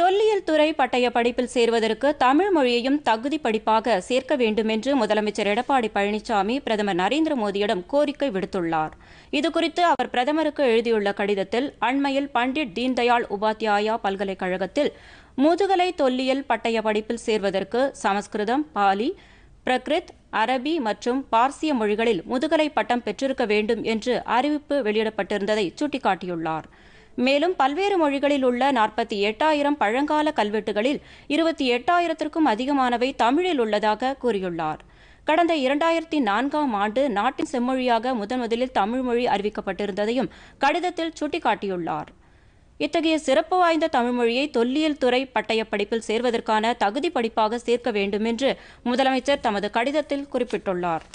தொல்லியல் துறை பட்டய படிப்பில் சேர்வதற்கு தமிழ் மொழியையும் தகுதி படிப்பாக சேர்க்க வேண்டும் என்று முதலமைச்சர் எடப்பாடி பழனிசாமி பிரதமர் நரேந்திர மோடியிடம் கோரிக்கை விடுத்துள்ளார். இதுகுறித்து அவர் பிரதமருக்கு எழுதியுள்ள கடிதத்தில், அண்மையில் பண்டிட் தீன்தயாள் உபாத்யாயா பல்கலைக்கழகத்தில் முதுகலை தொல்லியல் பட்டய படிப்பில் சேர்வதற்கு சமஸ்கிருதம், பாலி, பிரகிருத், அரபி மற்றும் பார்சிய மொழிகளில் முதுகலை பட்டம் பெற்றிருக்க வேண்டும் என்று அறிவிப்பு வெளியிடப்பட்டிருந்ததை சுட்டிக்காட்டியுள்ளார். மேலும் பல்வேறு மொழிகளில் உள்ள 48,000 பழங்கால கல்வெட்டுகளில் 28,000க்கும் அதிகமானவை தமிழில் உள்ளதாக கூறியுள்ளார். கடந்த 2004ஆம் ஆண்டு நாட்டின் செம்மொழியாக முதன்முதலில் தமிழ் மொழி அறிவிக்கப்பட்டிருந்ததையும் கடிதத்தில் சுட்டிக்காட்டியுள்ளார். இத்தகைய சிறப்பு வாய்ந்த தமிழ்மொழியை தொல்லியல் துறை பட்டய படிப்பில் சேர்வதற்கான தகுதி படிப்பாக சேர்க்க வேண்டும் என்று முதலமைச்சர் தமது கடிதத்தில் குறிப்பிட்டுள்ளார்.